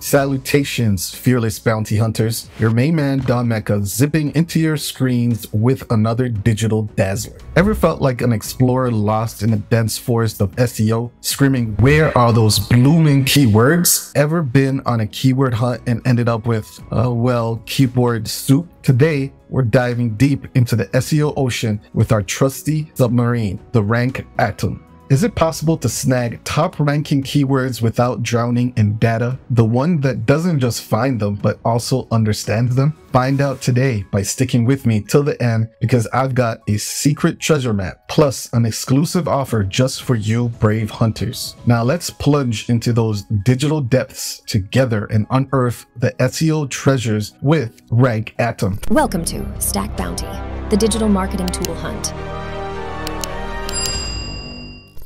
Salutations, fearless bounty hunters. Your main man Don Mecca zipping into your screens with another digital dazzler. Ever felt like an explorer lost in the dense forest of SEO, screaming, "Where are those blooming keywords?" Ever been on a keyword hunt and ended up with, keyword soup? Today, we're diving deep into the SEO ocean with our trusty submarine, the RankAtom. Is it possible to snag top-ranking keywords without drowning in data? The one that doesn't just find them, but also understands them? Find out today by sticking with me till the end, because I've got a secret treasure map, plus an exclusive offer just for you brave hunters. Now let's plunge into those digital depths together and unearth the SEO treasures with RankAtom. Welcome to Stack Bounty, the digital marketing tool hunt.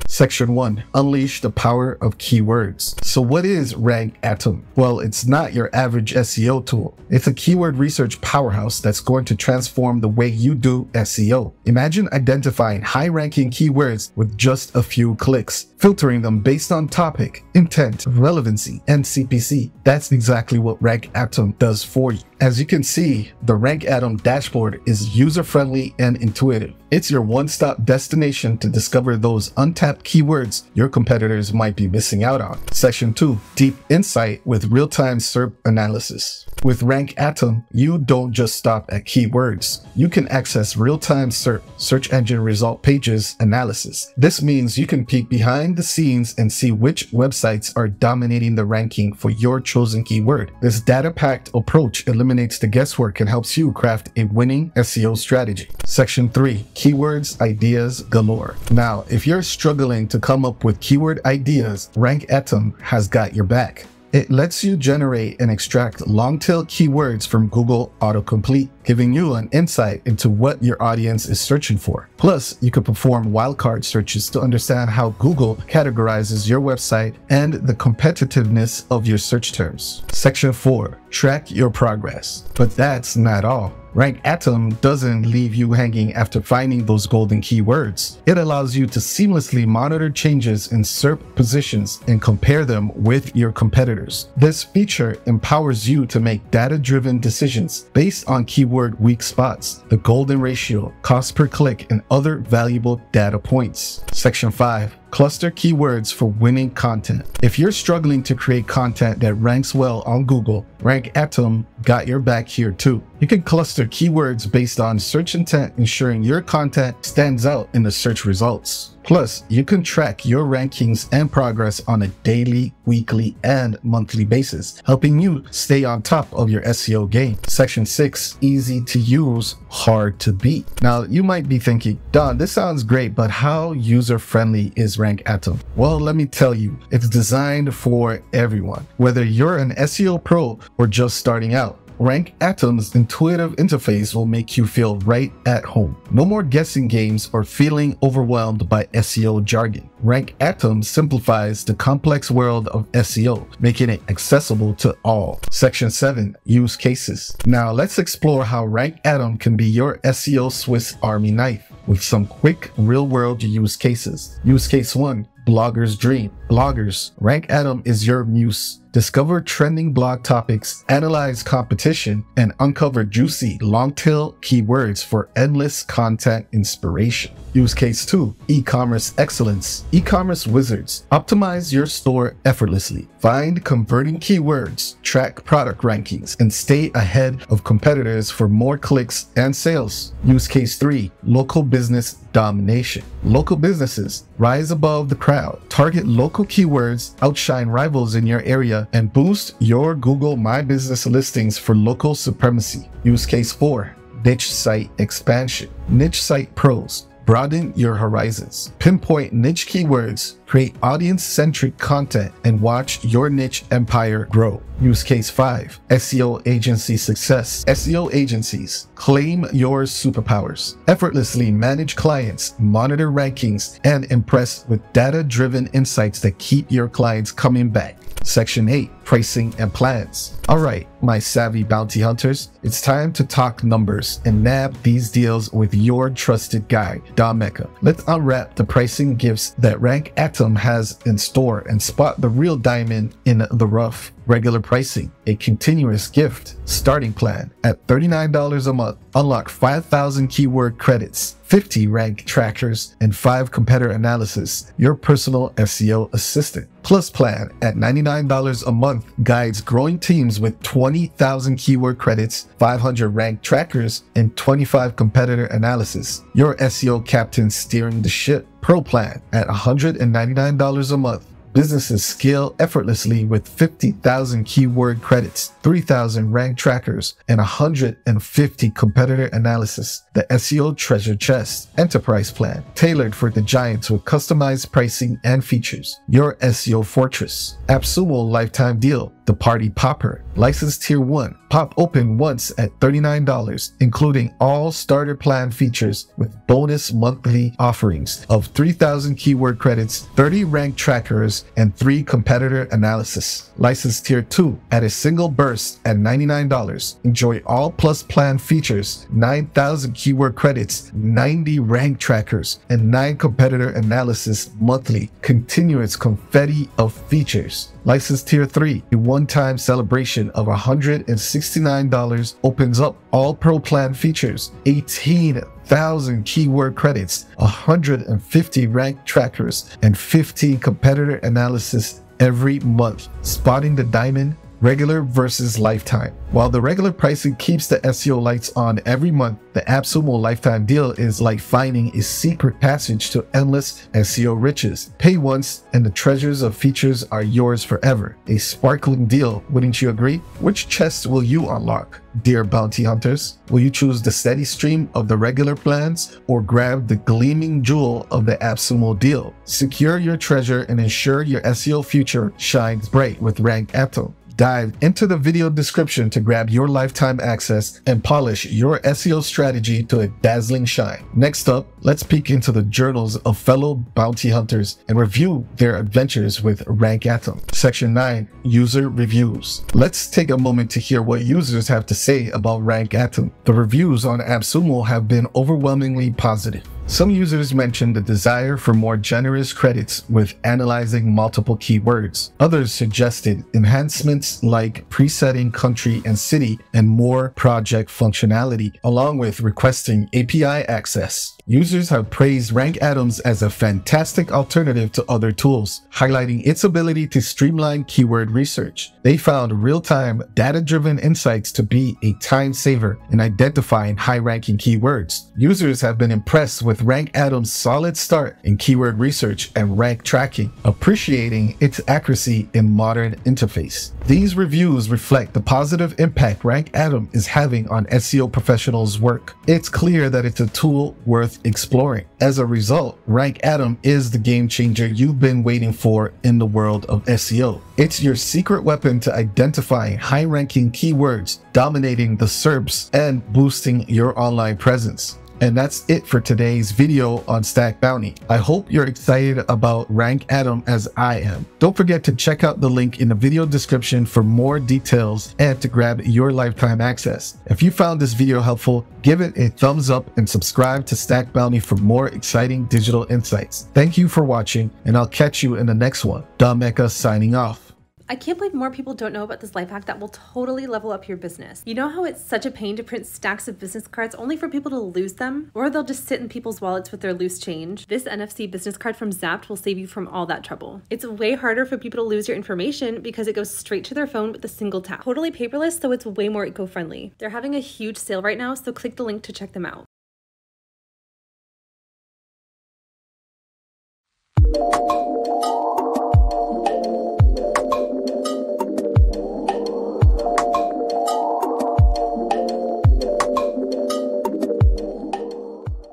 Section 1. Unleash the power of keywords. So what is RankAtom? Well, it's not your average SEO tool. It's a keyword research powerhouse that's going to transform the way you do SEO. Imagine identifying high-ranking keywords with just a few clicks, filtering them based on topic, intent, relevancy, and CPC. That's exactly what RankAtom does for you. As you can see, the RankAtom dashboard is user-friendly and intuitive. It's your one-stop destination to discover those untapped keywords your competitors might be missing out on. Section 2. Deep insight with real-time SERP analysis. With RankAtom, you don't just stop at keywords. You can access real-time SERP, search engine result pages, analysis. This means you can peek behind the scenes and see which websites are dominating the ranking for your chosen keyword. This data-packed approach eliminates the guesswork and helps you craft a winning SEO strategy. Section 3. Keywords, ideas galore. Now, if you're struggling to come up with keyword ideas, RankAtom has got your back. It lets you generate and extract long-tail keywords from Google autocomplete, giving you an insight into what your audience is searching for. Plus, you can perform wildcard searches to understand how Google categorizes your website and the competitiveness of your search terms. Section 4. Track your progress. But that's not all. RankAtom doesn't leave you hanging after finding those golden keywords. It allows you to seamlessly monitor changes in SERP positions and compare them with your competitors. This feature empowers you to make data-driven decisions based on keyword weak spots, the golden ratio, cost per click, and other valuable data points. Section 5. Cluster keywords for winning content. If you're struggling to create content that ranks well on Google, RankAtom got your back here too. You can cluster keywords based on search intent, ensuring your content stands out in the search results. Plus, you can track your rankings and progress on a daily, weekly, and monthly basis, helping you stay on top of your SEO game. Section 6, easy to use, hard to beat. Now, you might be thinking, Don, this sounds great, but how user-friendly is RankAtom? Well, let me tell you, it's designed for everyone. Whether you're an SEO pro or just starting out, RankAtom's intuitive interface will make you feel right at home. No more guessing games or feeling overwhelmed by SEO jargon. RankAtom simplifies the complex world of SEO, making it accessible to all. Section 7. Use cases. Now let's explore how RankAtom can be your SEO Swiss Army knife with some quick real-world use cases. Use case 1. Blogger's dream. Bloggers, RankAtom is your muse. Discover trending blog topics, analyze competition, and uncover juicy long-tail keywords for endless content inspiration. Use case 2, e-commerce excellence. E-commerce wizards, optimize your store effortlessly. Find converting keywords, track product rankings, and stay ahead of competitors for more clicks and sales. Use case 3, local business domination. Local businesses, rise above the crowd. Target local keywords, outshine rivals in your area, and boost your Google My Business listings for local supremacy. Use case 4, niche site expansion. Niche site pros, broaden your horizons. Pinpoint niche keywords, create audience-centric content, and watch your niche empire grow. Use case 5, SEO agency success. SEO agencies, claim your superpowers. Effortlessly manage clients, monitor rankings, and impress with data-driven insights that keep your clients coming back. Section 8. pricing, and plans. Alright, my savvy bounty hunters, it's time to talk numbers and nab these deals with your trusted guide, Don Mecca. Let's unwrap the pricing gifts that RankAtom has in store and spot the real diamond in the rough. Regular pricing, a continuous gift starting plan at $39 a month. Unlock 5,000 keyword credits, 50 rank trackers, and 5 competitor analysis, your personal SEO assistant. Plus plan at $99 a month guides growing teams with 20,000 keyword credits, 500 rank trackers, and 25 competitor analysis, your SEO captain steering the ship. Pro plan at $199 a month. Businesses scale effortlessly with 50,000 keyword credits, 3,000 rank trackers, and 150 competitor analysis. The SEO treasure chest enterprise plan, tailored for the giants with customized pricing and features. Your SEO fortress. AppSumo lifetime deal. The Party Popper, License Tier 1, pop open once at $39, including all starter plan features with bonus monthly offerings of 3,000 keyword credits, 30 rank trackers, and 3 competitor analysis. License Tier 2, at a single burst at $99, enjoy all plus plan features, 9,000 keyword credits, 90 rank trackers, and 9 competitor analysis monthly, continuous confetti of features. License Tier 3, a one-time celebration of $169, opens up all pro plan features, 18,000 keyword credits, 150 rank trackers, and 15 competitor analysis every month. Spotting the diamond, regular versus lifetime. While the regular pricing keeps the SEO lights on every month, the AppSumo lifetime deal is like finding a secret passage to endless SEO riches. Pay once and the treasures of features are yours forever. A sparkling deal, wouldn't you agree? Which chest will you unlock, dear bounty hunters? Will you choose the steady stream of the regular plans or grab the gleaming jewel of the AppSumo deal? Secure your treasure and ensure your SEO future shines bright with RankAtom. Dive into the video description to grab your lifetime access and polish your SEO strategy to a dazzling shine. Next up, let's peek into the journals of fellow bounty hunters and review their adventures with RankAtom. Section 9, User Reviews. Let's take a moment to hear what users have to say about RankAtom. The reviews on AppSumo have been overwhelmingly positive. Some users mentioned the desire for more generous credits with analyzing multiple keywords. Others suggested enhancements like presetting country and city and more project functionality, along with requesting API access. Users have praised RankAtom as a fantastic alternative to other tools, highlighting its ability to streamline keyword research. They found real-time, data-driven insights to be a time saver in identifying high-ranking keywords. Users have been impressed with RankAtom's solid start in keyword research and rank tracking, appreciating its accuracy in modern interface. These reviews reflect the positive impact RankAtom is having on SEO professionals' work. It's clear that it's a tool worth exploring. As a result, RankAtom is the game changer you've been waiting for in the world of SEO. It's your secret weapon to identifying high-ranking keywords, dominating the SERPs, and boosting your online presence. And that's it for today's video on Stack Bounty. I hope you're excited about RankAtom as I am. Don't forget to check out the link in the video description for more details and to grab your lifetime access. If you found this video helpful, give it a thumbs up and subscribe to Stack Bounty for more exciting digital insights. Thank you for watching, and I'll catch you in the next one. Don Mecca signing off. I can't believe more people don't know about this life hack that will totally level up your business. You know how it's such a pain to print stacks of business cards only for people to lose them? Or they'll just sit in people's wallets with their loose change? This NFC business card from Zapped will save you from all that trouble. It's way harder for people to lose your information because it goes straight to their phone with a single tap. Totally paperless, so it's way more eco-friendly. They're having a huge sale right now, so click the link to check them out.